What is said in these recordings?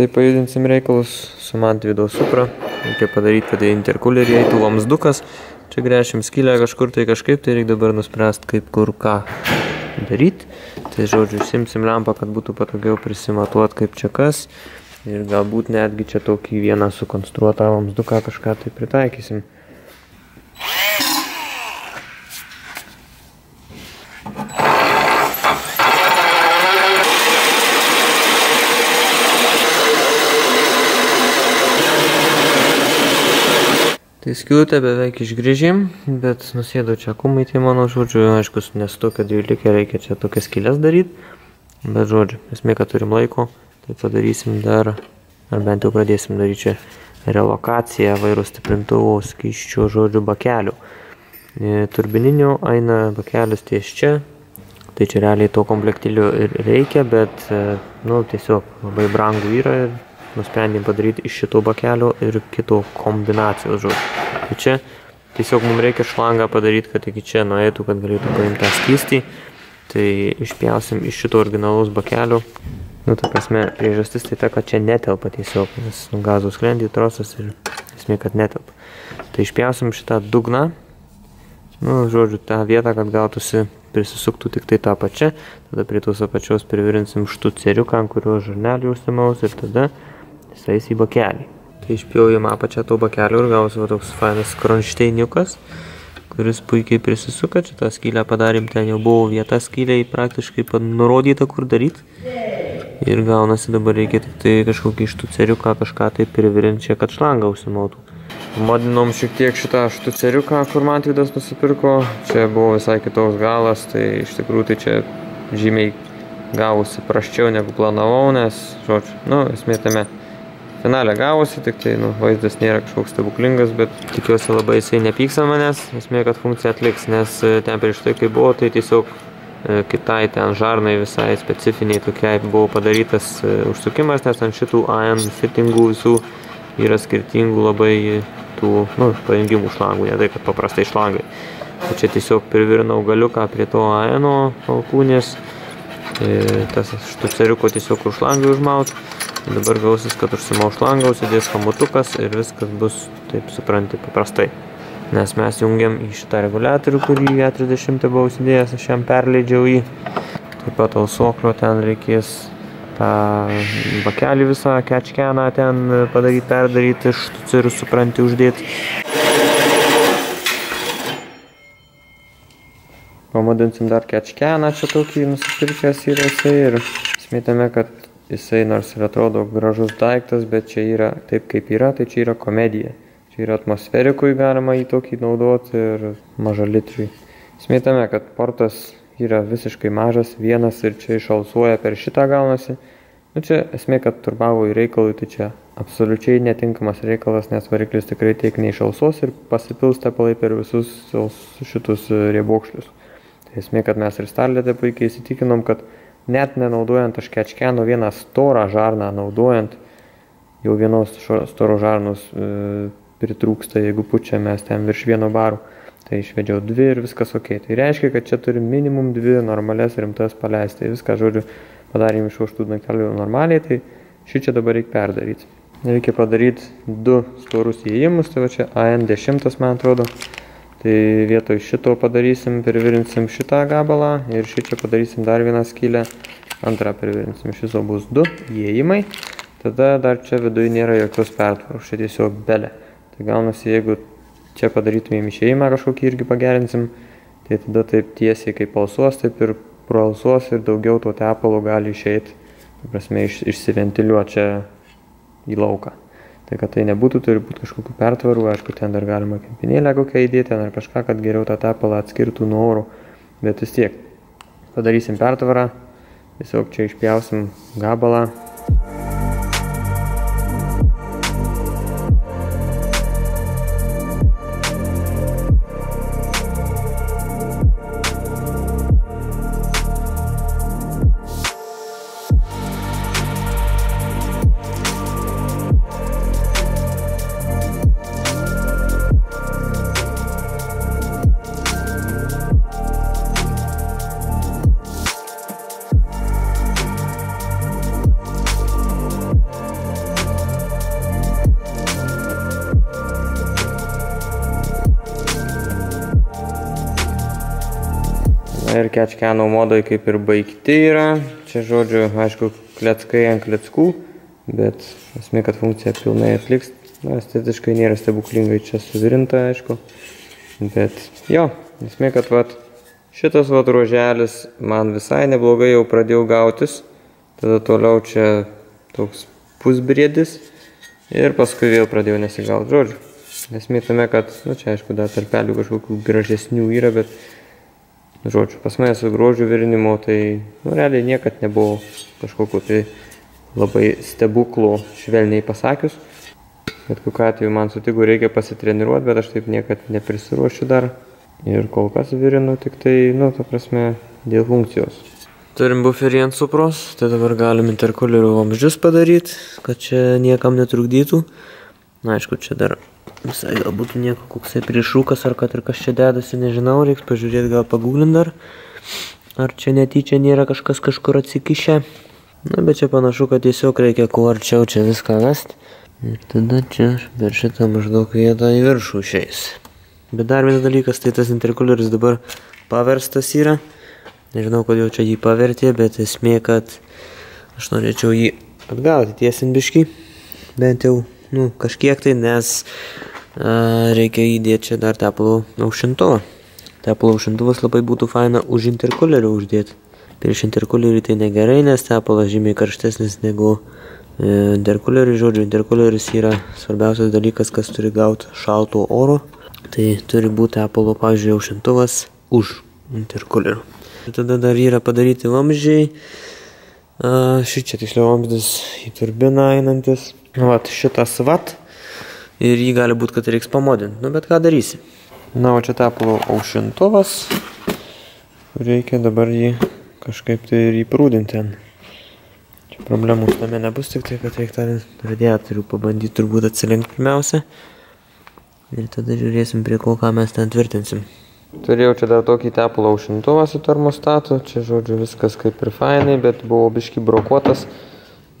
Tai pajudinsim reikalus su Mantvydo Supra. Reikia padaryti, kad į interkulerį eitų vamzdukas. Čia grešim skylę kažkur, tai kažkaip, tai reikia dabar nuspręsti, kaip, kur, ką daryti. Tai žodžiu, simsim lempą, kad būtų patogiau prisimatuoti, kaip čia kas. Ir galbūt netgi čia tokį vieną sukonstruotą vamzduką kažką tai pritaikysim. Tai skylutę beveik išgrįžim, bet nusėdau čia kumai, tai mano žodžiu, aiškus, nes tokia dvylikė reikia čia tokias skyles daryti, bet žodžiu, esmė, kad turim laiko, tai padarysim dar, ar bent jau pradėsim daryti čia relokaciją vairo stiprintuvo skysčio žodžiu bakelių. Turbininio aina bakelis ties čia, tai čia realiai to komplektilių ir reikia, bet nu, tiesiog labai brangų yra ir nusprendėm padaryti iš šito bakelio ir kito kombinacijos žodžiu. Tai čia tiesiog mums reikia šlangą padaryti, kad iki čia nueitų, kad galėtų paimti tą skystį. Tai išpjausim iš šito originalaus bakelio. Nu, ta prasme, priežastis tai ta, kad čia netelpa tiesiog, nes gazo sklendį trosas ir esmė, kad netelpa. Tai išpjausim šitą dugną, nu, žodžiu, tą vietą, kad gautųsi prisisuktų tik tai tą pačią. Tada prie tos apačios privirinsim štuceriuką, ant kurio žarnelį užsimaus ir tada jisais į bakelį. Tai išpjaujam apačią to bakelio ir gausiu toks fainas kronšteiniukas, kuris puikiai prisisuka. Čia tą skylę padarėm, ten jau buvo vieta skyliai praktiškai nurodyta, kur daryti. Ir gaunasi dabar reikia tik tai kažkokį štuceriuką, kažką tai privirinti čia, kad šlangą užsimautų. Modinom šiek tiek šitą štuceriuką, kur Mantvydas nusipirko. Čia buvo visai kitoks galas, tai iš tikrųjų tai čia žymiai gavosi prasčiau negu planavau, nes, žodžiu, nu, esmė tame finale gavosi, tik tai nu, vaizdas nėra kažkoks stebuklingas, bet tikiuosi labai jisai nepyksa manęs, esmė, kad funkcija atliks, nes ten prieš tai, kai buvo, tai tiesiog kitai ten žarnai visai specifiniai tokiai buvo padarytas užsukimas, nes ant šitų AM fittingų visų yra skirtingų labai tų, nu, pajungimų šlangų, ne tai, kad paprastai šlangai. Tai čia tiesiog privirinau galiuką prie to AN-o alkūnės, tas štuceriuko tiesiog kur šlangai užmaut. Dabar gausis, kad užsimau šlangą, užsidės kamutukas ir viskas bus, taip supranti, paprastai. Nes mes jungiam į šitą reguliatorių, kurį E30 buvau užsidėjęs, aš jam perleidžiau į. Taip pat alsoklio ten reikės tą bakelį visą, kečkeną ten padaryti, perdaryti, štucerių supranti, uždėti. Pamodinsim dar kečkeną, čia tokį nusipirkęs yra jisai ir smitame, kad jisai nors ir atrodo gražus daiktas, bet čia yra taip kaip yra, tai čia yra komedija. Čia yra atmosferikui galima jį tokį naudoti ir mažalitriui. Smitame, kad portas yra visiškai mažas, vienas ir čia išalsuoja per šitą gaunasi. Nu čia esmė, kad turbavo į reikalui, tai čia absoliučiai netinkamas reikalas, nes variklis tikrai tiek neišalsuos ir pasipils tepalai per visus šitus riebokšlius. Tai esmė, kad mes ir Starlete puikiai įsitikinom, kad net nenaudojant aš kečkeno vieną storą žarną, naudojant jau vienos storo žarnos pritrūksta, jeigu pučia mes ten virš 1 barų. Tai išvedžiau 2 ir viskas ok. Tai reiškia, kad čia turim minimum 2 normales rimtas paleistai. Viską, žodžiu, padarėm iš oštų naktelių normaliai, tai šį čia dabar reikia perdaryti. Reikia padaryti 2 storus įėjimus, tai va čia AN10, man atrodo. Tai vietoj šito padarysim, pervirinsim šitą gabalą ir šį čia padarysim dar vieną skylę. Antrą pervirinsim, šiso bus 2 įėjimai. Tada dar čia viduje nėra jokios pertvarų, čia tiesiog belė. Tai gaunasi, jeigu čia padarytumėm išėjimą kažkokį irgi pagerinsim, tai tada taip tiesiai kaip alsuos, taip ir proalsuos ir daugiau to tepalo gali išeiti, tai prasme, išsiventiliuoti čia į lauką. Tai kad tai nebūtų, turi būti kažkokių pertvarų, aišku, ten dar galima kempinėlę kokią įdėti, ar kažką, kad geriau tą tepalą atskirtų nuo oro, bet vis tiek. Padarysim pertvarą, tiesiog čia išpjausim gabalą. Ir kečkeno modai kaip ir baigti yra. Čia žodžiu, aišku, kleckai ant kleckų, bet esmė, kad funkcija pilnai atliks. Na, estetiškai nėra stebuklingai čia suvirinta, aišku. Bet jo, esmė, kad vat, šitas vat ruoželis man visai neblogai jau pradėjau gautis. Tada toliau čia toks pusbriedis. Ir paskui vėl pradėjau nesigauti, žodžiu. Esmė tame, kad, nu čia aišku, dar tarpelių kažkokių gražesnių yra, bet žodžiu, pas mane su grožių virinimo, tai nu, realiai niekad nebuvo kažkokiu tai labai stebuklų, švelniai pasakius. Bet kokiu atveju man sutiku reikia pasitreniruoti, bet aš taip niekad neprisiruošiu dar. Ir kol kas virinu tik tai, nu, ta prasme, dėl funkcijos. Turim buferį ant supros, tai dabar galim interkulerių vamzdžius padaryti, kad čia niekam netrukdytų. Na, aišku, čia dar visai gal būtų nieko koksai priešrūkas ar kad ir kas čia dedasi, nežinau, reiks pažiūrėti, gal paguglint dar. Ar čia netyčia nėra kažkas kažkur atsikišę. Na, bet čia panašu, kad tiesiog reikia kuo arčiau čia viską vest. Ir tada čia per šitą maždaug vietą į viršų išeis. Bet dar vienas dalykas, tai tas interkuleris dabar paverstas yra. Nežinau, kodėl čia jį pavertė, bet esmė, kad aš norėčiau jį atgauti tiesint biškį. Bent jau, nu, kažkiek tai, nes reikia įdėti čia dar tepalo aušintuvą. Tepalo aušintuvas labai būtų faina už interkulerio uždėti. Prieš interkulerį tai negerai, nes tepalas žymiai karštesnis negu interkulerį. Žodžiu, interkuleris yra svarbiausias dalykas, kas turi gauti šalto oro. Tai turi būti tepalo, pavyzdžiui, aušintuvas už interkulerio. Ir tada dar yra padaryti vamzdžiai. Šičia tiksliau vamzdis į turbiną einantis. Vat šitas vat. Ir jį gali būti, kad reiks pamodinti. Nu, bet ką darysi. Na, o čia tepalo aušintuvas. Reikia dabar jį kažkaip tai ir įprūdinti ten. Čia problemų tame nebus, tik tai, kad reikia radiatorių pabandyti turbūt atsilenkti pirmiausia. Ir tada žiūrėsim, prie ko ką mes ten tvirtinsim. Turėjau čia dar tokį tepalo aušintuvą su termostatu. Čia, žodžiu, viskas kaip ir fainai, bet buvo biški brokuotas.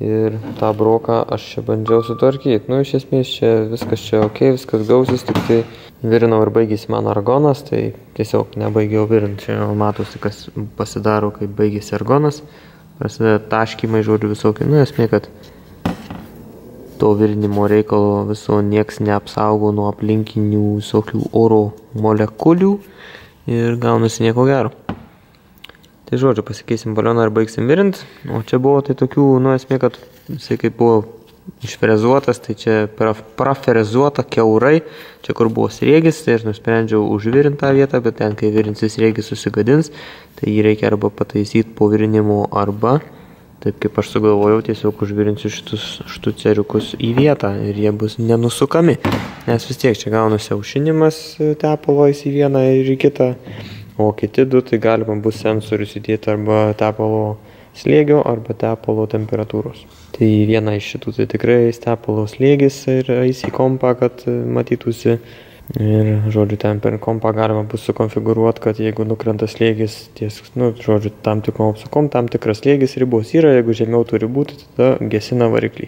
Ir tą broką aš čia bandžiau sutvarkyti. Nu, iš esmės čia viskas čia ok, viskas gausis, tik tai virinau ir baigėsi mano argonas, tai tiesiog nebaigiau virinti. Čia matosi, kas pasidaro, kai baigėsi argonas. Prasideda taškymai, žodžiu, visokiai. Nu, esmė, kad to virinimo reikalo viso nieks neapsaugo nuo aplinkinių visokių oro molekulių ir gaunasi nieko gero. Tai žodžiu, pasikeisim balioną ir baigsim virint. O čia buvo tai tokių, nu esmė, kad jisai kaip buvo išfrezuotas, tai čia praferezuota keurai. Čia kur buvo sriegis, tai aš nusprendžiau užvirint tą vietą, bet ten, kai virinsis sriegis susigadins, tai jį reikia arba pataisyti po virinimo, arba, taip kaip aš sugalvojau, tiesiog užvirinsiu šitus štuceriukus į vietą ir jie bus nenusukami. Nes vis tiek čia gaunasi aušinimas tepalo į vieną ir į kitą. O kiti du, tai galima bus sensorius įdėti arba tepalo slėgio, arba tepalo temperatūros. Tai viena iš šitų, tai tikrai tepalo slėgis ir eis į kompą, kad matytųsi. Ir, žodžiu, ten per kompą galima bus sukonfiguruoti, kad jeigu nukrenta slėgis ties, nu, žodžiu, tam tikrom apsukom, tam tikras slėgis ribos yra, jeigu žemiau turi būti, tada gesina variklį.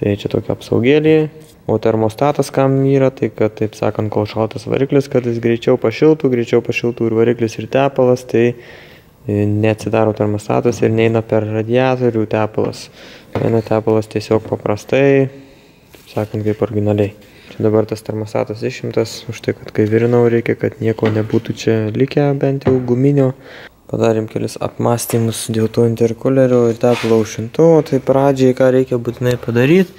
Tai čia tokia apsaugėlė. O termostatas kam yra, tai kad, taip sakant, kol šaltas variklis, kad jis greičiau pašiltų ir variklis ir tepalas, tai neatsidaro termostatas ir neina per radiatorių tepalas. Eina tepalas tiesiog paprastai, taip sakant, kaip originaliai. Čia dabar tas termostatas išimtas, už tai, kad kai virinau, reikia, kad nieko nebūtų čia likę, bent jau guminio. Padarėm kelis apmąstymus dėl to interkulerio ir tepalo aušintuvo. Tai pradžiai, ką reikia būtinai padaryti,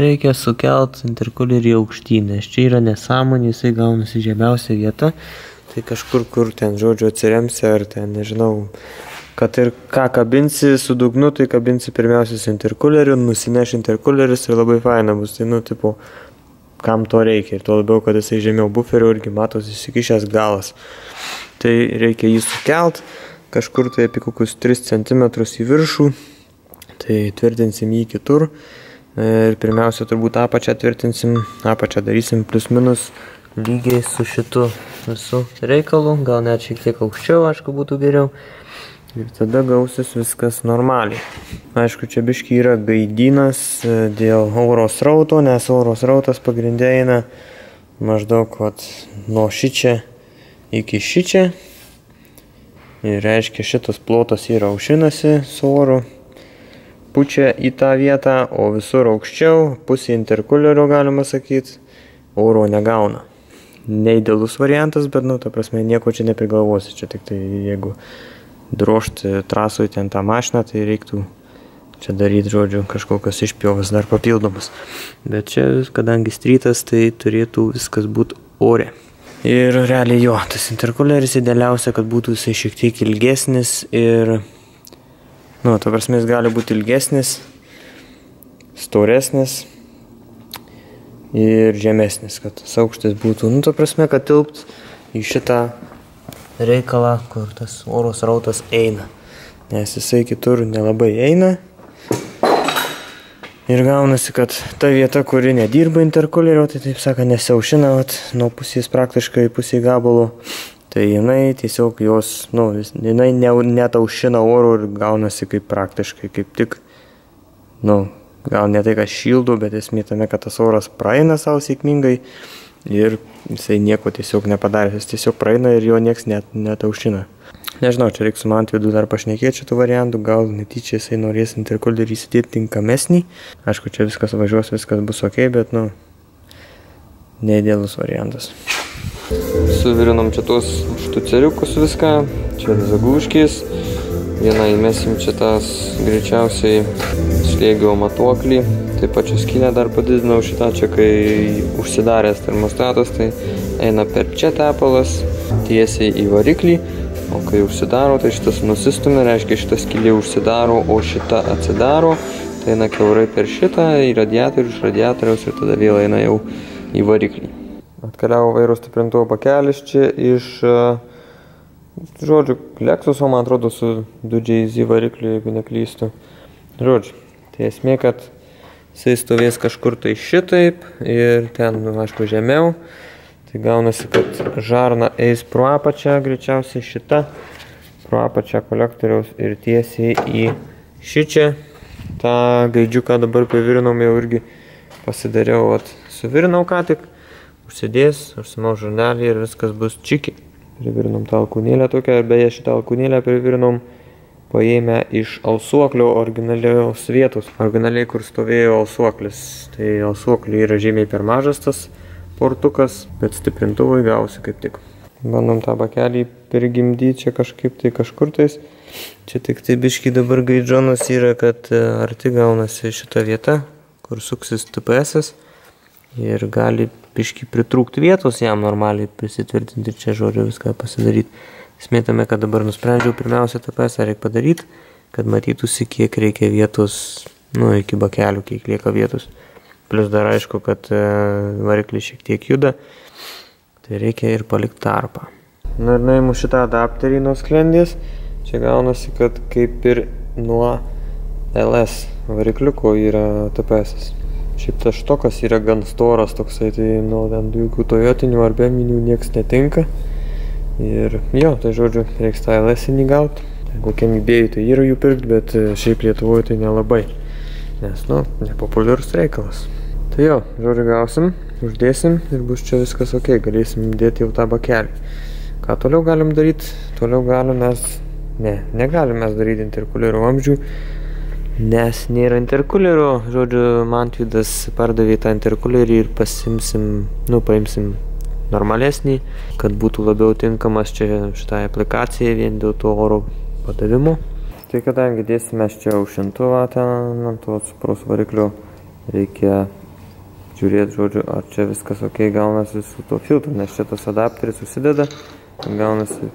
reikia sukelti interkulerį aukštyn, nes čia yra nesąmonė, jisai gaunasi žemiausia vieta. Tai kažkur, kur ten, žodžiu, atsiremsi ar ten, nežinau, kad ir ką kabinsi su dugnu, tai kabinsi pirmiausia su interkuleriu, nusineš interkuleris ir labai faina bus. Tai, nu, tipo, kam to reikia. Ir tuo labiau, kad jisai žemiau buferio irgi matosi įsikišęs galas. Tai reikia jį sukelti kažkur tai apie kokius 3 cm į viršų. Tai tvirtinsim jį kitur. Ir pirmiausia, turbūt apačią tvirtinsim, apačią darysim plius minus lygiai su šitu visu reikalu, gal net šiek tiek aukščiau, aišku, būtų geriau. Ir tada gausis viskas normaliai. Aišku, čia biški yra gaidynas dėl oro srauto, nes oro srautas pagrinde eina maždaug vat, nuo šičia iki šičia. Ir reiškia, šitas plotas yra aušinasi su oru, pučia į tą vietą, o visur aukščiau, pusė interkulerio, galima sakyti, oro negauna. Neįdėlus variantas, bet, nu, ta prasme, nieko čia neprigalvosi. Čia tik tai, jeigu drožti trasui ten tą mašiną, tai reiktų čia daryti, žodžiu, kažkokios išpjovas dar papildomas. Bet čia, kadangi strytas, tai turėtų viskas būti ore. Ir realiai jo, tas interkuleris idealiausia, kad būtų jisai šiek tiek ilgesnis ir, nu, ta prasme, jis gali būti ilgesnis, storesnis ir žemesnis, kad tas aukštis būtų, nu, ta prasme, kad tilpt į šitą reikalą, kur tas oro srautas eina, nes jisai kitur nelabai eina ir gaunasi, kad ta vieta, kuri nedirba interkulerio, tai taip sako, nesiaušina, vat, nuo pusės praktiškai pusė gabalo, tai jinai tiesiog jos, nu, jinai netaušina oro ir gaunasi kaip praktiškai, kaip tik, nu, gal ne tai, kad šildo, bet esmė tame, kad tas oras praeina savo sėkmingai ir jisai nieko tiesiog nepadarė. Jis tiesiog praeina ir jo nieks netaušina. Nežinau, čia reiks su Mantvydu dar pašnekėti šitų variantų, gal netyčia jisai norės interkulerį įsidėti tinkamesnį. Aišku, čia viskas važiuos, viskas bus ok, bet, nu, neįdėlus variantas. Suvirinom čia tuos štuceriukus viską, čia zagūškis. Vieną įmesim čia tas greičiausiai slėgio matuoklį, taip pat čia skylę dar padidinau šitą, čia kai užsidaręs termostatas, tai eina per čia tepalas tiesiai į variklį, o kai užsidaro, tai šitas nusistumia, reiškia šitą skylį užsidaro, o šitą atsidaro, tai eina kiaurai per šitą į radiatorių, iš radiatoriaus ir tada vėl eina jau į variklį. Atkeliavo vairo stiprintuvo pakelis čia iš, žodžiu, Lexuso, man atrodo, su 2JZ varikliu, jeigu neklystu. Žodžiu, tai esmė, kad jisai stovės kažkur tai šitaip ir ten, nu, aišku, žemiau. Tai gaunasi, kad žarna eis pro apačią, greičiausiai šitą, pro apačią kolektoriaus ir tiesiai į šičią. Ta gaidžiuką dabar pavirinau, jau irgi pasidariau, vat, suvirinau ką tik, užsidės, užsimau žarnelį ir viskas bus čiki. Privirinom tą alkūnėlę tokią, ir beje šitą alkūnėlę privirinom paėmę iš alsuoklio originalios vietos. Originaliai, kur stovėjo alsuoklis. Tai alsuokliui yra žymiai per mažas tas portukas, bet stiprintuvui gausi kaip tik. Bandom tą bakelį prigimdyti čia kažkaip tai kažkur tais. Čia tik tai biški dabar gaidžionas yra, kad arti gaunasi šita vieta, kur suksis TPS'as ir gali biškį pritrūkti vietos jam normaliai prisitvirtinti ir čia, žodžiu, viską pasidaryti. Smėtame, kad dabar nusprendžiau pirmiausia TPS'ą reikia padaryti, kad matytųsi, kiek reikia vietos, nu, iki bakelių, kiek lieka vietos. Plius dar aišku, kad variklis šiek tiek juda, tai reikia ir palikti tarpą. Na ir naimu šitą adapterį nuo sklendės, čia gaunasi, kad kaip ir nuo LS varikliuko yra TPS'as. Šiaip tas štokas yra gan storas toksai, tai nuo ten jokių Toyotinių ar BMW'nių nieks netinka. Ir jo, tai žodžiu, reiks tą LS-inį gauti. Kokiam idėjui tai yra jų pirkti, bet šiaip Lietuvoje tai nelabai. Nes, nu, nepopuliarus reikalas. Tai jo, žodžiu, gausim, uždėsim ir bus čia viskas ok, galėsim dėti jau tą bakelį. Ką toliau galim daryti? Toliau galim mes, negalim mes daryti interkulerio vamzdžių. Nes nėra interkulerio, žodžiu, Mantvydas pardavė tą interkulerį ir pasimsim, nu, paimsim normalesnį, kad būtų labiau tinkamas čia šitai aplikacijai vien dėl to oro padavimo. Tai kadangi dėsime čia aušintuvą ten ant to cukraus variklio, reikia žiūrėti, žodžiu, ar čia viskas ok gaunasi su tuo filtru, nes čia tas adapteris susideda, gaunasi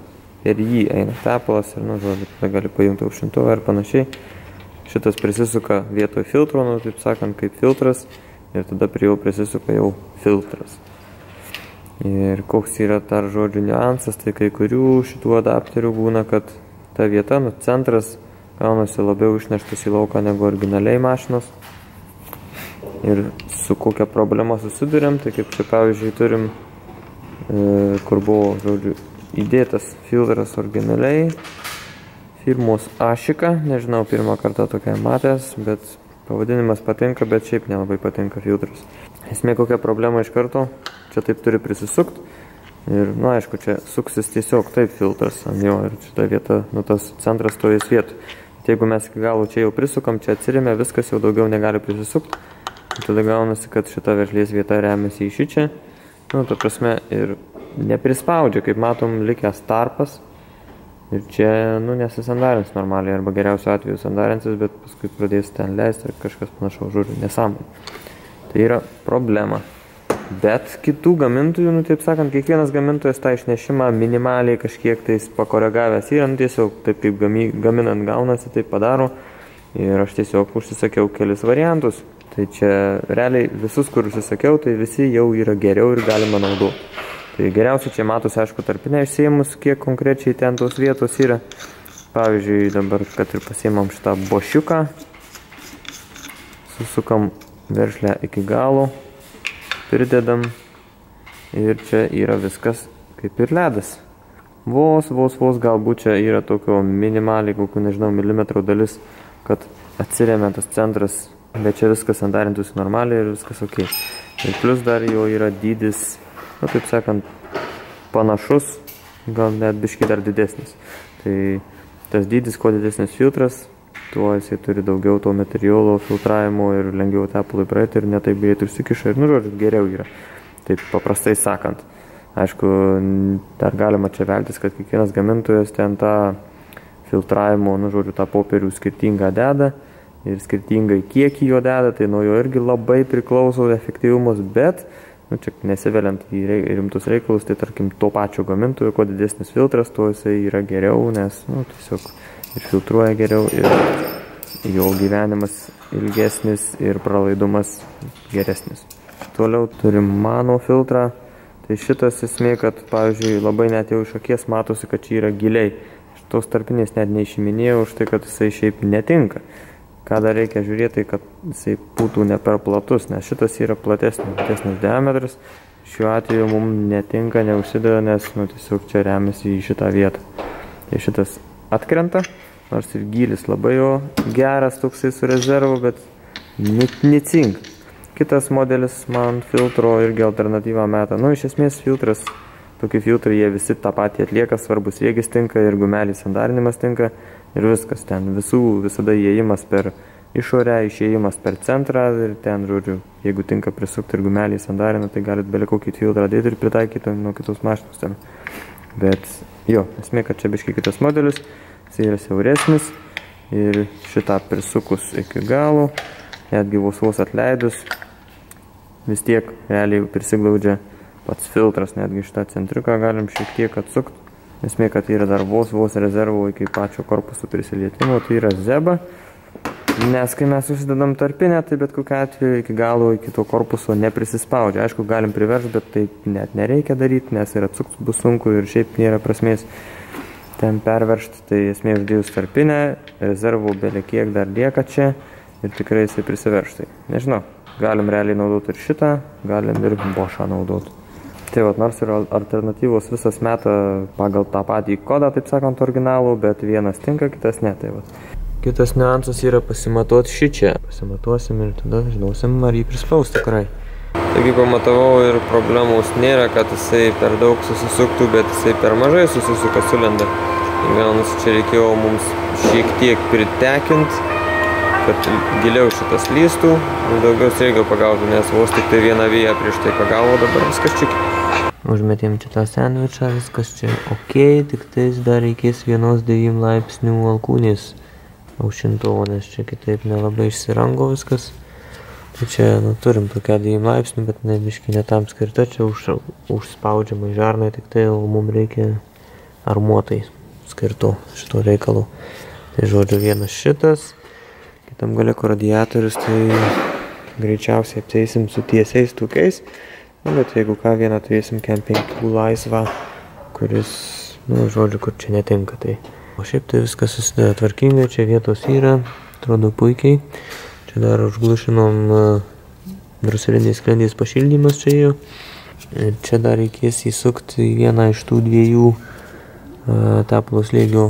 ir jį eina tepalas ir, nu, žodžiu, tada gali paimti aušintuvą ir panašiai. Šitas prisisuka vietoj filtro, nu, taip sakant, kaip filtras, ir tada prie jau prisisuka jau filtras. Ir koks yra tar, žodžiu, niuansas, tai kai kurių šitų adapterių būna, kad ta vieta, nu, centras gaunasi labiau išneštas į lauką negu originaliai mašinos. Ir su kokia problema susiduriam, tai kaip čia pavyzdžiui turim, kur buvo, žodžiu, įdėtas filtras originaliai, firmos Ašika, nežinau, pirmą kartą tokią matęs, bet pavadinimas patinka, bet šiaip nelabai patinka filtras. Esmė, kokia problema iš karto, čia taip turi prisisukti Ir, nu, aišku, čia suksis tiesiog taip filtras ant jo ir šita vieta, nu, tas centras stovės vietų. Jeigu mes iki galo čia jau prisukam, čia atsirėmė, viskas jau daugiau negali prisisukti. Tada gaunasi, kad šita veršlės vieta remiasi į šį čia. Nu, ta prasme, ir neprispaudžia, kaip matom, likęs tarpas. Ir čia, nu, nesisandarins normaliai, arba geriausiu atveju sandarinsis, bet paskui pradės ten leisti ar kažkas panašaus, žodžiu, nesąmonė. Tai yra problema. Bet kitų gamintojų, nu taip sakant, kiekvienas gamintojas tą išnešimą minimaliai kažkiek tais pakoregavęs yra, nu tiesiog taip kaip gaminant gaunasi, taip padaro. Ir aš tiesiog užsisakiau kelis variantus. Tai čia realiai visus, kur užsisakiau, tai visi jau yra geriau ir galima naudoti. Tai geriausiai čia matosi, aišku, tarpinę išsiėmus, kiek konkrečiai ten tos vietos yra. Pavyzdžiui, dabar, kad ir pasiėmam šitą bošiuką, susukam veršlę iki galo. Pridedam ir čia yra viskas kaip ir ledas. Vos, galbūt čia yra tokio minimaliai, kokių, nežinau, milimetrų dalis, kad atsiremia tas centras, bet čia viskas sandarintųsi normaliai ir viskas ok. Ir plus dar jo yra dydis, nu taip sakant, panašus, gal net biškai dar didesnis. Tai tas dydis, kuo didesnis filtras, tuo jisai turi daugiau to materialo filtravimo ir lengviau tepalai praeiti ir netaip greitai užsikiša ir, nu, žodžiu, geriau yra. Taip paprastai sakant. Aišku, dar galima čia veltis, kad kiekvienas gamintojas ten tą filtravimo, nu, žodžiu, tą popierių skirtingą deda ir skirtingai kiekį jo deda, tai nuo jo irgi labai priklauso efektyvumas, bet, nu, čia nesiveliant į rimtus reikalus, tai tarkim to pačio gamintojo, kuo didesnis filtras, tuo jisai yra geriau, nes, nu, tiesiog ir filtruoja geriau, ir jo gyvenimas ilgesnis, ir pralaidumas geresnis. Toliau turim mano filtrą. Tai šitas esmė, kad, pavyzdžiui, labai net jau iš akies matosi, kad čia yra giliai. Šitos tarpinės net neišiminėjau už tai, kad jisai šiaip netinka. Ką dar reikia žiūrėti, kad jisai būtų ne per platus, nes šitas yra platesnis diametras. Šiuo atveju mums netinka, neužsideda, nes, nu, tiesiog čia remiasi į šitą vietą. Tai šitas atkrenta, nors ir gylis labai jo geras, toksai su rezervu, bet necink. Kitas modelis man filtro irgi alternatyvą metą. Nu, iš esmės filtras, tokie filtrai, jie visi tą patį atlieka, svarbus rėgis tinka ir gumelis sandarinimas tinka ir viskas ten. Visada įėjimas per išorę, išėjimas per centrą ir ten, žodžiu, jeigu tinka prisukti ir gumelį sandarina, tai galit beliko kitą filtrą dėti ir pritaikyti nuo kitos mašinos ten. Bet jo, esmė, kad čia biškai kitas modelis, jis yra siauresnis ir šitą prisukus iki galo, netgi vos atleidus, vis tiek realiai prisiglaudžia pats filtras, netgi šitą centriuką galim šiek tiek atsukti. Esmė, kad yra dar vos rezervo iki pačio korpusų prisilietimo, tai yra zeba, nes kai mes užsidedam tarpinę, tai bet kokiu atveju iki galo, iki to korpuso neprisispaudžia. Aišku, galim priveržti, bet tai net nereikia daryti, nes ir atsukt bus sunku ir šiaip nėra prasmės ten perveržti. Tai esmė, uždėjus tarpinę, rezervų belekiek dar lieka čia ir tikrai jisai prisiverštai. Nežinau, galim realiai naudoti ir šitą, galim ir bošą naudoti. Tai vat, nors ir alternatyvos visas meta pagal tą patį kodą, taip sakant, originalų, bet vienas tinka, kitas ne. Tai vat. Kitas niuansas yra pasimatuoti šį čia. Pasimatuosim ir tada žinosim, ar jį prispaus tikrai. Taigi pamatavau ir problemos nėra, kad jisai per daug susisuktų, bet jisai per mažai susisuka, sulenda. Ir vienas čia reikėjo mums šiek tiek pritekint, kad giliau šitas lystų ir daugiau srėgio pagautų, nes vos tik tai vieną vėją prieš tai pagavo, dabar viskas čik. Užmetėm čia tą sandvičą, viskas čia ok, tik tais dar reikės 1–9 laipsnių alkūnės aušintuvo, nes čia kitaip nelabai išsirango viskas. Tai čia, nu, turim tokią 9 laipsnių, bet ne biškai netam skirta, čia užspaudžiamai žarnai, tik tai mums reikia armuotai skirtų šito reikalų. Tai žodžiu, vienas šitas, kitam gale radiatorius, tai greičiausiai apseisim su tiesiais tūkiais, nu, bet jeigu ką, vieną turėsim kempingų laisvą, kuris, nu, žodžiu, kur čia netinka, tai. O šiaip tai viskas susideda tvarkingai, čia vietos yra, atrodo puikiai. Čia dar užglušinom druseliniais sklendės pašildymas čia jau. Ir čia dar reikės įsukti į vieną iš tų 2 tepalo slėgio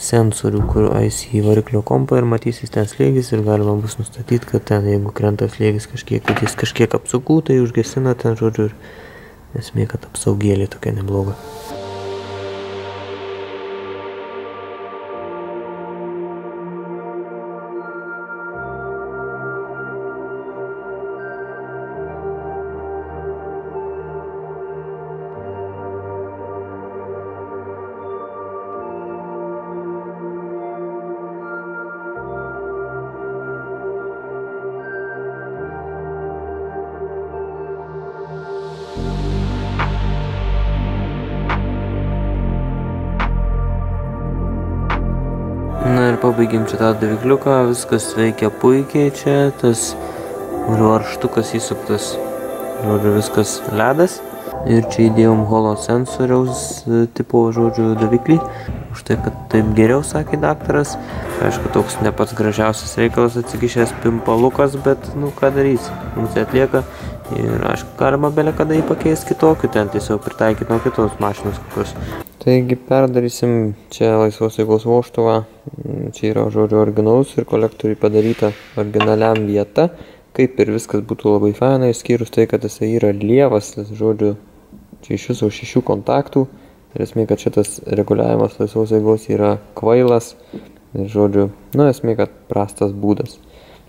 sensorių, kur eis į variklio kompą ir matysis ten slėgis ir galima bus nustatyti, kad ten jeigu krenta slėgis kažkiek, kad jis kažkiek apsukų, tai užgesina ten, žodžiu, ir esmė, kad apsaugėlė tokia nebloga. Na ir pabaigim čia tą davikliuką, viskas veikia puikiai čia, tas varštukas įsuktas, žodžiu, viskas ledas. Ir čia įdėjom holo sensoriaus tipo, žodžiu, daviklį, už tai, kad taip geriau, sakė daktaras. Aišku, toks ne pats gražiausias reikalas atsikišęs pimpalukas, bet, nu, ką darys, mums atlieka. Ir aišku, galima belė kada jį pakeis kitokiu, ten tiesiog pritaikyt nuo kitos mašinos kokios. Taigi perdarysim čia laisvos eigos voštuvą, čia yra, žodžiu, originalus ir kolektoriui padaryta originaliam vieta, kaip ir viskas būtų labai fainai, išskyrus tai, kad jisai yra lievas, žodžiu, čia iš viso 6 kontaktų, ir esmė, kad šitas reguliavimas laisvos eigos yra kvailas, ir žodžiu, nu esmė, kad prastas būdas.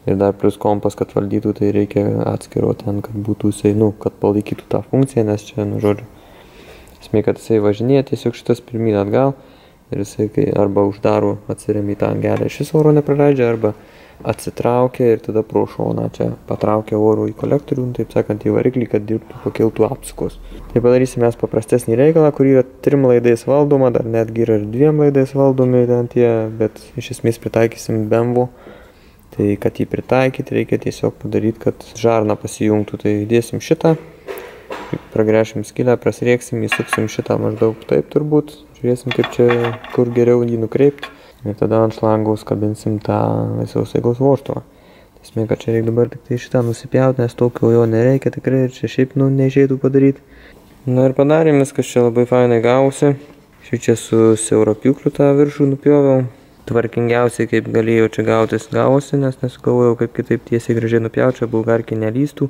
Ir dar plus kompas, kad valdytų, tai reikia atskiro ten, kad būtų jisai, nu, kad palaikytų tą funkciją, nes čia, nu, žodžiu, esmė, kad jisai važinėja tiesiog šitas pirmyn atgal ir jisai kai arba uždaro atsiremį tą angelę, šis oro nepraleidžia, arba atsitraukia ir tada pro šoną čia patraukia oro į kolektorių, taip sakant, į variklį, kad dirbtų, pakiltų apsukos. Tai padarysim mes paprastesnį reikalą, kurį yra 3 laidais valdoma, dar netgi yra ir 2 laidais valdomi ten tie, bet iš esmės pritaikysim BMW. Tai kad jį pritaikyti, reikia tiesiog padaryti, kad žarna pasijungtų, tai dėsim šitą. Pragrešim skylę, prasrieksim, įsuksim šitą maždaug taip turbūt, žiūrėsim kaip čia, kur geriau jį nukreipti ir tada ant šlangaus kabinsim tą laisvos eigos vožtuvą. Esmė, kad čia reikia dabar tik tai šitą nusipjauti, nes tokio jo nereikia tikrai ir čia šiaip, nu, neišeitų padaryti. Na ir padarėm viskas, čia labai fainai gausi, šiaip čia su siaurapjūkliu tą viršų nupjoviau, tvarkingiausiai kaip galėjau čia gautis gavosi, nes nesugalvojau kaip kitaip tiesiai gražiai nupjaučia, bulgarkė nelystų.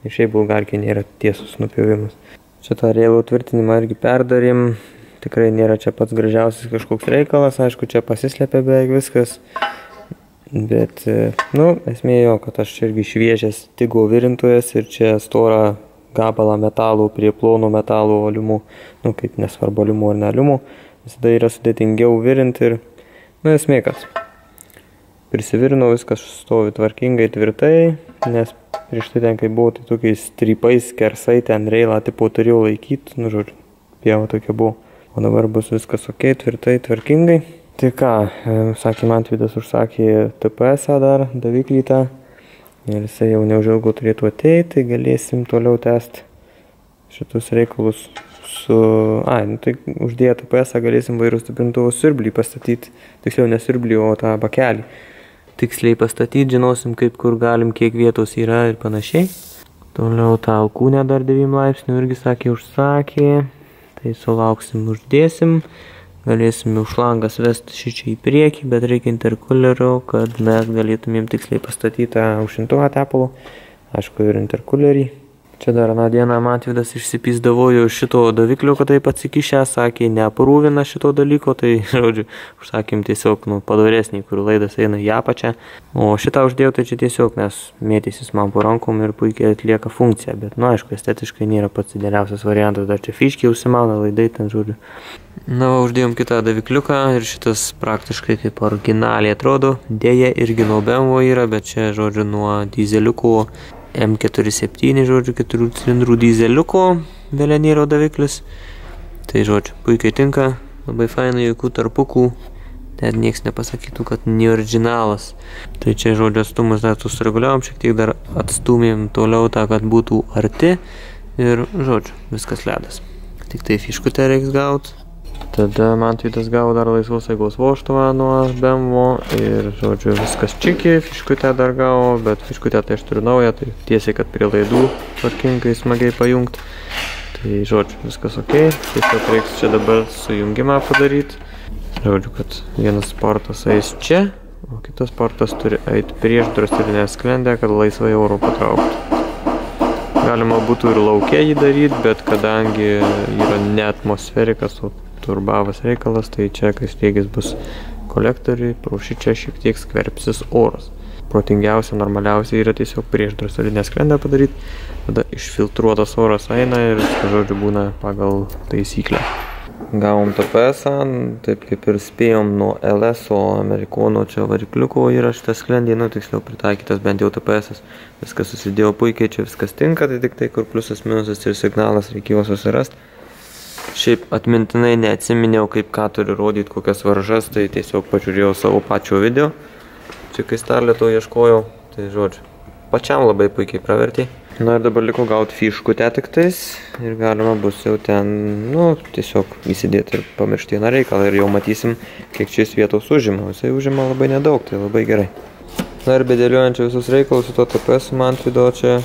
Ir šiaip bulgarkiai nėra tiesus nupjovimas. Čia tą reilų tvirtinimą irgi perdarim. Tikrai nėra čia pats gražiausias kažkoks reikalas. Aišku, čia pasislepia beveik viskas. Bet, nu, esmė jo, kad aš irgi šviežias tigo virintojas ir čia storą gabalą metalų prie plono metalų aliumų. Nu, kaip nesvarbu aliumų ar ne aliumų. Visada yra sudėtingiau virinti ir, nu, esmė, kad prisivirinau, viskas stovi tvarkingai, tvirtai, nes prieš tai ten, kai buvo, tai tokiais strypais, skersai ten reilą tipo turėjau laikyti, nu, žodžiu, pjava tokia buvo. O dabar bus viskas ok, tvirtai, tvarkingai. Tai ką, sakė, Mantvydas užsakė TPS-ą dar, daviklį tą. Ir jisai jau neužilgo turėtų ateiti, tai galėsim toliau tęsti šitus reikalus su... Ai, nu tai uždėję TPS-ą galėsim vairų stiprintuvo siurblį pastatyti. Tiksliau, ne siurblį, o tą bakelį. Tiksliai pastatyti, žinosim kaip kur galim, kiek vietos yra ir panašiai. Toliau tą alkūnę dar 9 laipsnių irgi sakė užsakė. Tai sulauksim, uždėsim. Galėsim už langas vesti šičia į priekį, bet reikia interkulerio, kad mes galėtumėm tiksliai pastatyti tą aušintuvą tepalų. Aišku, ir interkulerį. Čia dar aną dieną Mantvydas išsipysdavojo šito daviklio, kad taip atsikišę, sakė, neaprūvina šito dalyko, tai, žodžiu, užsakėm tiesiog, nu, padaresnį, kur laidas eina į apačią. O šitą uždėjau, tai čia tiesiog, nes mėtysis man po rankom ir puikiai atlieka funkciją, bet, nu, aišku, estetiškai nėra pats idealiausias variantas, dar čia fiškiai užsimauna, laidai ten, žodžiu. Na, va, uždėjom kitą davikliuką ir šitas praktiškai kaip originaliai atrodo, dėja irgi nuo BMW yra, bet čia, žodžiu, nuo dizeliukų M47, žodžiu, 4 cilindrų dizeliuko velenėro daviklis. Tai, žodžiu, puikiai tinka, labai fainai, jokių tarpukų, net nieks nepasakytų, kad neoriginalas. Tai čia, žodžiu, atstumus dar sureguliavom, šiek tiek dar atstumėm toliau tą, kad būtų arti ir, žodžiu, viskas ledas. Tik tai fiškutę reiks gauti. Tada Mantvydas gavo dar laisvos eigos voštuvą nuo BMW ir, žodžiu, viskas čiki, fiškutę dar gavo, bet fiškutę tai aš turiu naują, tai tiesiai, kad prie laidų tvarkingai smagiai pajungti. Tai, žodžiu, viskas ok, tiesiog reiks čia dabar sujungimą padaryti. Žodžiu, kad vienas portas eis čia, o kitas portas turi eiti prieš drastilinę sklendę, kad laisvai oro patrauktų. Galima būtų ir lauke jį daryti, bet kadangi yra ne atmosferikas, o turbavas reikalas, tai čia, kai slėgis bus kolektoriui, prauši čia šiek tiek skverbsis oras. Protingiausia, normaliausiai yra tiesiog prieš drąsalinę sklendą padaryti, tada išfiltruotas oras eina ir, žodžiu, būna pagal taisyklę. Gavom TPS-ą, taip kaip ir spėjom nuo LS-o amerikono čia varikliuko yra šitas sklendį, nu tiksliau pritaikytas bent jau TPS-as, viskas susidėjo puikiai, čia viskas tinka, tai tik tai kur pliusas, minusas ir signalas reikėjo susirasti. Šiaip atmintinai neatsiminėjau, kaip ką turi rodyti, kokias varžas, tai tiesiog pažiūrėjau savo pačio video. Čia kai Starleto ieškojau, tai žodžiu, pačiam labai puikiai pravertė. Na ir dabar liko gauti fiškutę tik tais ir galima bus jau ten, nu, tiesiog įsidėti ir pamiršti vieną reikalą ir jau matysim, kiek šis vietos užima. Jisai užima labai nedaug, tai labai gerai. Na ir bedėliuojančio visus reikalus su to TPS man atvido čia.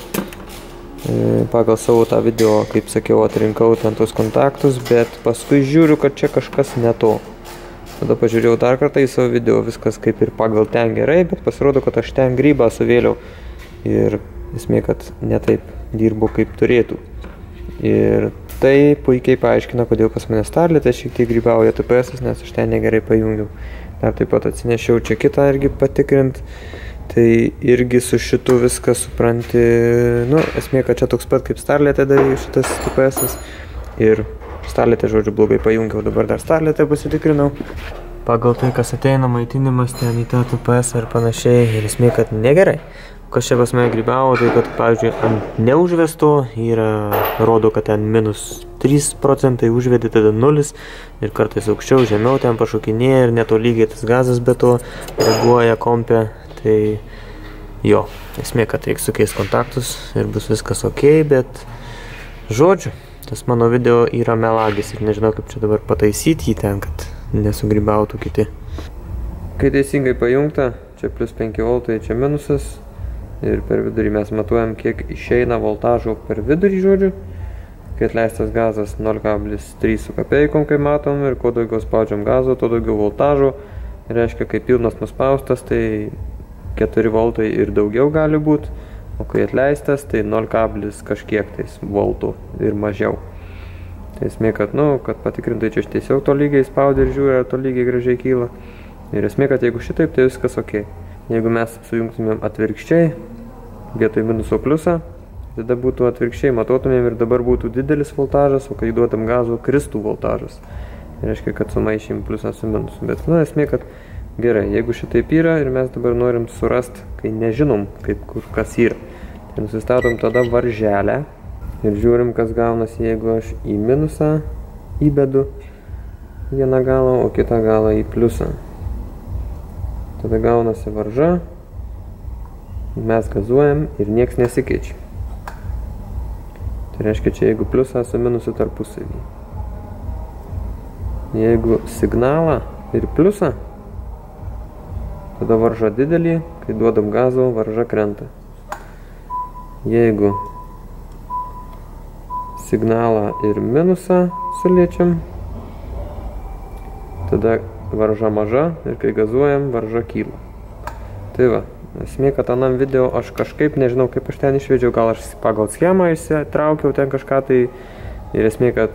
Pagal savo tą video, kaip sakiau, atrinkau ten tos kontaktus, bet paskui žiūriu, kad čia kažkas ne to. Tada pažiūrėjau dar kartą į savo video, viskas kaip ir pagal ten gerai, bet pasirodo, kad aš ten grybą suvėliau ir esmė, kad ne taip dirbu, kaip turėtų. Ir tai puikiai paaiškino, kodėl pas mane Starlete šiek tiek grybauja TPS, nes aš ten negerai pajungiau. Dar taip pat atsinešiau čia kitą irgi patikrint. Tai irgi su šitu viską supranti, nu, esmė, kad čia toks pat kaip Starlete darėjau šitas TPS-as ir Starlete, žodžiu, blogai pajungiau, dabar dar Starlete pasitikrinau. Pagal tai, kas ateina maitinimas ten į tą TPS ar panašiai, ir esmė, kad negerai. Kas čia pas mane grybavo, tai kad, pavyzdžiui, ant neužvesto yra, rodo, kad ten -3 procentai užvedė, tada 0 ir kartais aukščiau, žemiau ten pašokinėja ir netolygiai tas gazas be to reaguoja kompė. Tai jo, esmė, kad reikia sukeisti kontaktus ir bus viskas ok, bet žodžiu, tas mano video yra melagis ir nežinau, kaip čia dabar pataisyti jį ten, kad nesugrybautų kiti. Kai teisingai pajungta, čia +5 voltai, čia minusas ir per vidurį mes matuojam, kiek išeina voltažo per vidurį, žodžiu. Kai atleistas gazas 0,3 su kapeikom, kai matom, ir kuo daugiau spaudžiam gazo, tuo daugiau voltažo. Reiškia, kai pilnas nuspaustas, tai 4 voltai ir daugiau gali būti, o kai atleistas, tai 0,0 kažkiek voltų ir mažiau. Tai esmė, kad, nu, kad patikrintai čia tiesiog to lygiai spaudė ir žiūrė, to lygiai gražiai kyla. Ir esmė, kad jeigu šitaip, tai viskas ok. Jeigu mes sujungtumėm atvirkščiai, vietoj minuso pliusą, tada būtų atvirkščiai, matuotumėm ir dabar būtų didelis voltažas, o kai duotam gazo, kristų voltažas. Reiškia, kad sumaišym pliusą su minusu. Bet, nu, esmė, kad gerai, jeigu šitaip yra ir mes dabar norim surasti, kai nežinom, kaip kur kas yra. Tai nusistatom tada varželę ir žiūrim, kas gaunasi, jeigu aš į minusą įbedu vieną galą, o kitą galą į pliusą. Tada gaunasi varža, mes gazuojam ir nieks nesikeičia. Tai reiškia, čia jeigu pliusą su minusu tarpusavį. Jeigu signalą ir pliusą, tada varža didelį, kai duodam gazo, varža krenta. Jeigu signalą ir minusą suliečiam, tada varža maža ir kai gazuojam, varža kyla. Tai va, esmė, kad anam video aš kažkaip, nežinau kaip aš ten išvedžiau, gal aš pagal schemą išsitraukiau ten kažką, tai ir esmė, kad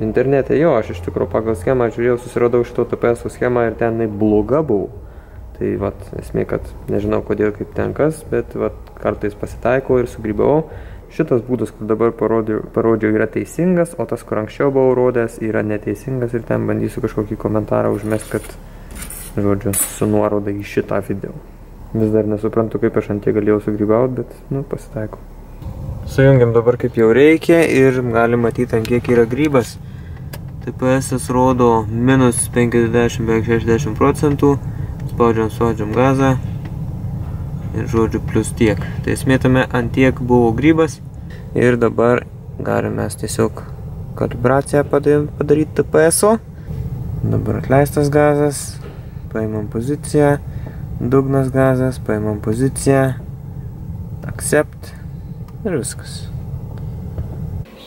internete jo, aš iš tikrųjų pagal schemą žiūrėjau, susiradau šito TPS schemą ir ten bloga buvau. Tai vat, esmė, kad nežinau kodėl kaip ten kas, bet vat, kartais pasitaiko ir sugrybavau. Šitas būdas, kur dabar parodžiau, yra teisingas, o tas, kur anksčiau buvau rodęs, yra neteisingas ir ten bandysiu kažkokį komentarą užmest, kad, žodžiu, su nuoroda į šitą video. Vis dar nesuprantu, kaip aš ant tiek galėjau sugrybaut, bet, nu, pasitaiko. Sujungiam dabar kaip jau reikia ir galim matyti, ant kiek yra grybas. TPS rodo -50–60 procentų. Spaudžiam gazą ir, žodžiu, plus tiek. Tai esmėtame, ant tiek buvo grybas ir dabar galim mes tiesiog kalibraciją padaryti TPS-o. Dabar atleistas gazas, paimam poziciją, dugnas gazas, paimam poziciją, accept ir viskas.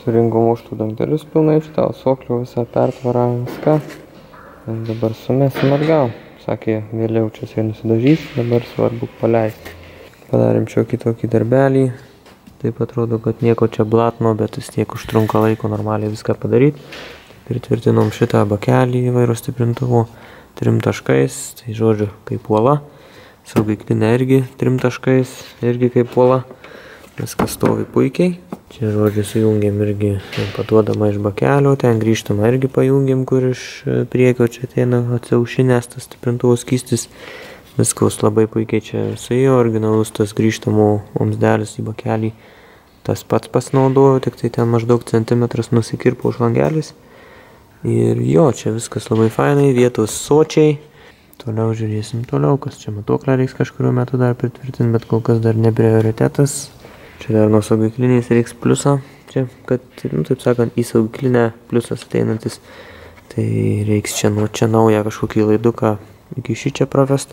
Surinkom už tų dangtelius pilnai, šitą alsoklių visą pertvarą, viską. Ir dabar sumesim atgal. Sakė, vėliau čia nusidažys, dabar svarbu paleisti. Padarėm šiokį tokį darbelį, Taip atrodo, kad nieko čia blatno, bet vis tiek užtrunka laiko normaliai viską padaryti. Pritvirtinom šitą bakelį vairo stiprintuvo trim taškais, tai žodžiu kaip uola. Saugiklinė irgi trim taškais, irgi kaip uola. Viskas stovi puikiai. Čia žodžiu sujungiam irgi paduodama iš bakelio, ten grįžtama irgi pajungiam, kur iš priekio čia ateina atsiaušinės tas stiprintuvo skystis. Viskas labai puikiai čia suėjo, originalus tas grįžtamų vamzdelis į bakelį tas pats pasinaudojo, tik tai ten maždaug centimetras nusikirpo už langelis. Ir jo, čia viskas labai fainai, vietos sočiai. Toliau žiūrėsim toliau, kas čia matuoklę reiks kažkuriuo metu dar pritvirtinti, bet kol kas dar ne prioritetas. Čia dar nuo saugikliniais reiks pliusą, čia, kad, taip sakant, į saugiklinę pliusas ateinantis. Tai reiks čia nuo čia naują kažkokį laiduką iki šį čia pravest,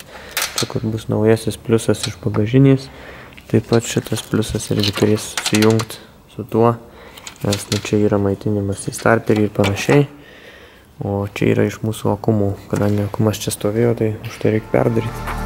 čia kur bus naujasis pliusas iš bagažinės. Taip pat šitas pliusas irgi turės sujungti su tuo, nes čia yra maitinimas į starterį ir panašiai, o čia yra iš mūsų akumų, kadangi akumas čia stovėjo, tai už tai reikia perdaryti.